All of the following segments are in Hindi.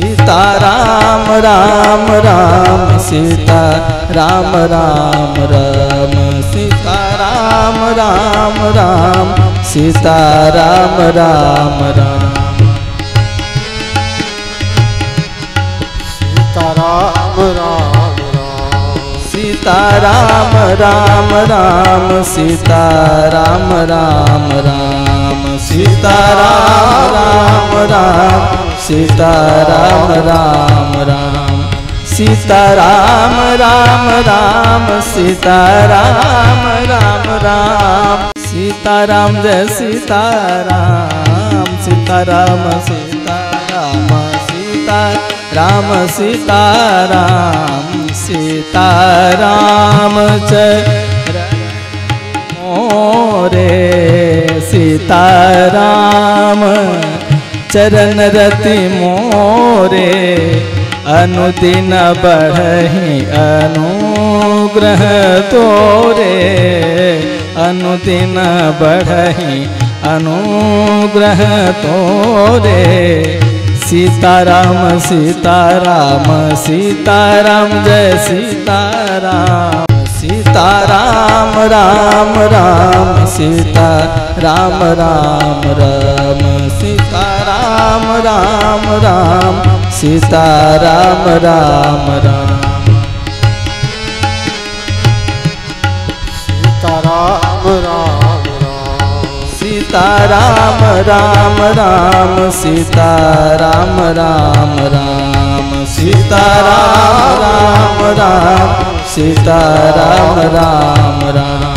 सीताराम राम राम सीता राम राम राम सीताराम राम राम सीताराम राम राम सीताराम राम सीताराम राम राम सीताराम राम राम सीताराम राम राम सीताराम राम राम सीताराम राम राम सीताराम राम राम सीताराम जय सीताराम सीताराम सीताराम सीताराम सीताराम सीताराम चरण मोरे सीताराम चरण रति मोरे अनुदिन बढ़हि अनुग्रह तोरे अनुदिन बढ़हि अनुग्रह तोरे सीताराम सीताराम सीताराम जय सीताराम सीताराम राम राम सीताराम राम राम सीताराम राम राम सीताराम राम राम सीताराम राम सीताराम राम राम सीताराम राम राम सीताराम राम राम सीताराम राम राम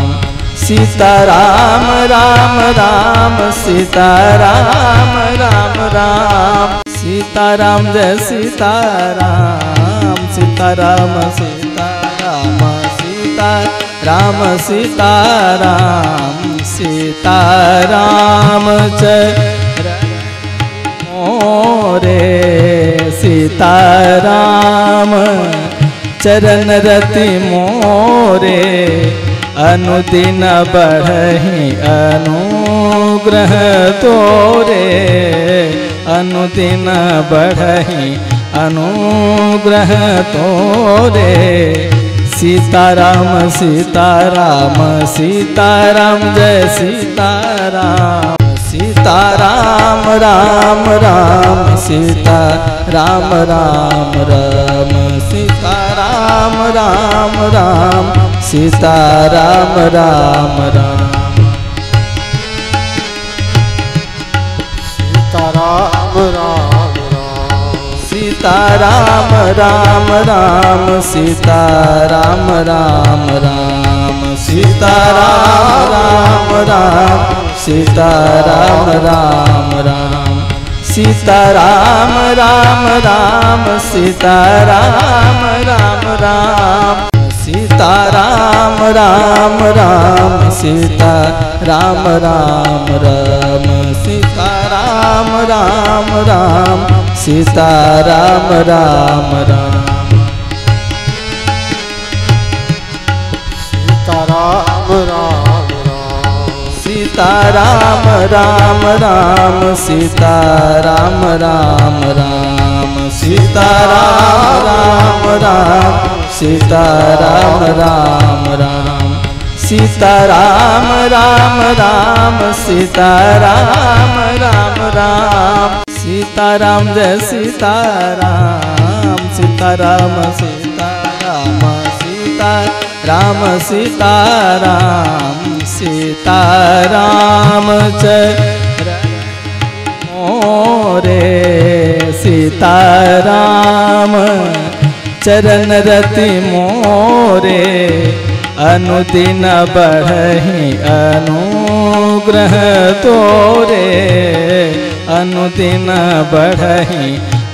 सीताराम राम राम सीताराम राम राम सीताराम जय सीताराम सीताराम सीताराम सीताराम सीताराम सीताराम चरण मोरे सीताराम चरण रति मोरे अनुदिन बढ़हि अनुग्रह तोरे अनुदिन बढ़हि अनुग्रह तोरे सीताराम सीताराम सीताराम जय सीताराम सीताराम राम राम सीताराम राम राम सीताराम राम राम सीताराम राम राम सीताराम राम सीताराम राम राम सीताराम राम राम सीताराम राम राम सीताराम राम राम सीताराम राम राम सीताराम राम राम सीताराम राम राम सीताराम राम राम सीताराम राम राम सीताराम राम राम सीताराम राम सीताराम राम राम सीताराम राम राम सीताराम राम राम सीताराम राम राम सीताराम राम राम सीताराम राम राम सीताराम जय सीताराम सीताराम सीताराम सीताराम सीताराम सीताराम चरण मोरे सीताराम चरण रति मोरे अनुदिन बढ़हि अनुग्रह तोरे अनुदिन बढ़हि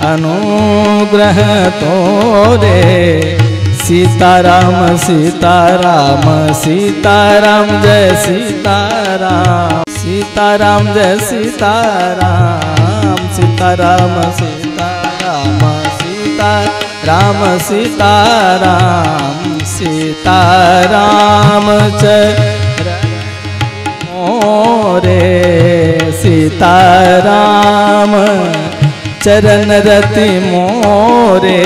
अनुग्रह तोरे सीताराम सीताराम सीताराम जय सीताराम सीताराम जय सीताराम सीताराम सीताराम सीताराम सीताराम सीताराम चरण मोरे सीताराम चरण रति मोरे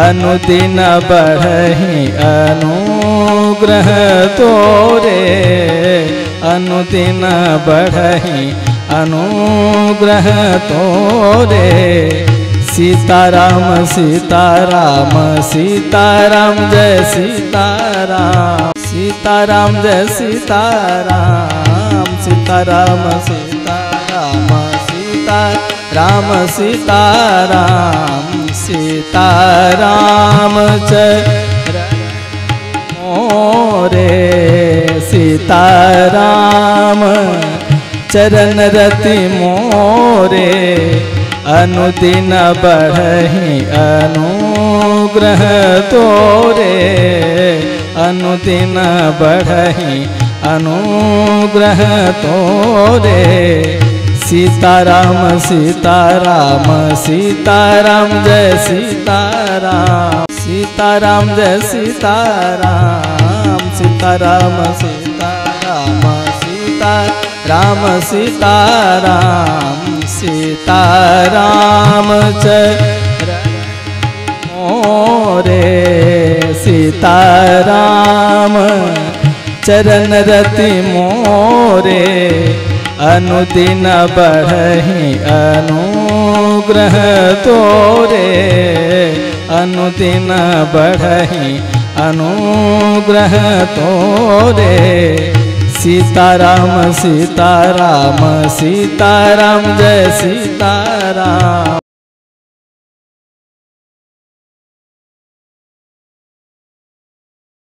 अनुदिन बढ़हि अनुग्रह तोरे, अनुदिन बढ़हि अनुग्रह तोरे। सीताराम सीताराम सीताराम जय सीताराम, सीताराम जय सीताराम, सीताराम सीताराम सीताराम सीताराम सीताराम चरण मोरे। सीताराम चरण रति मोरे अनुदिन बढ़हि अनुग्रह तोरे, अनुदिन बढ़हि अनुग्रह तोरे। सीताराम सीताराम सीताराम जय सीताराम, सीताराम जय सीताराम, सीताराम सीताराम सीताराम सीताराम सीताराम चरण मोरे। सीताराम चरण रति मोरे अनुदिन बढ़हि अनुग्रह तोरे, अनुदिन बढ़हि अनुग्रह तोरे। सीताराम सीताराम सीताराम जय सीताराम,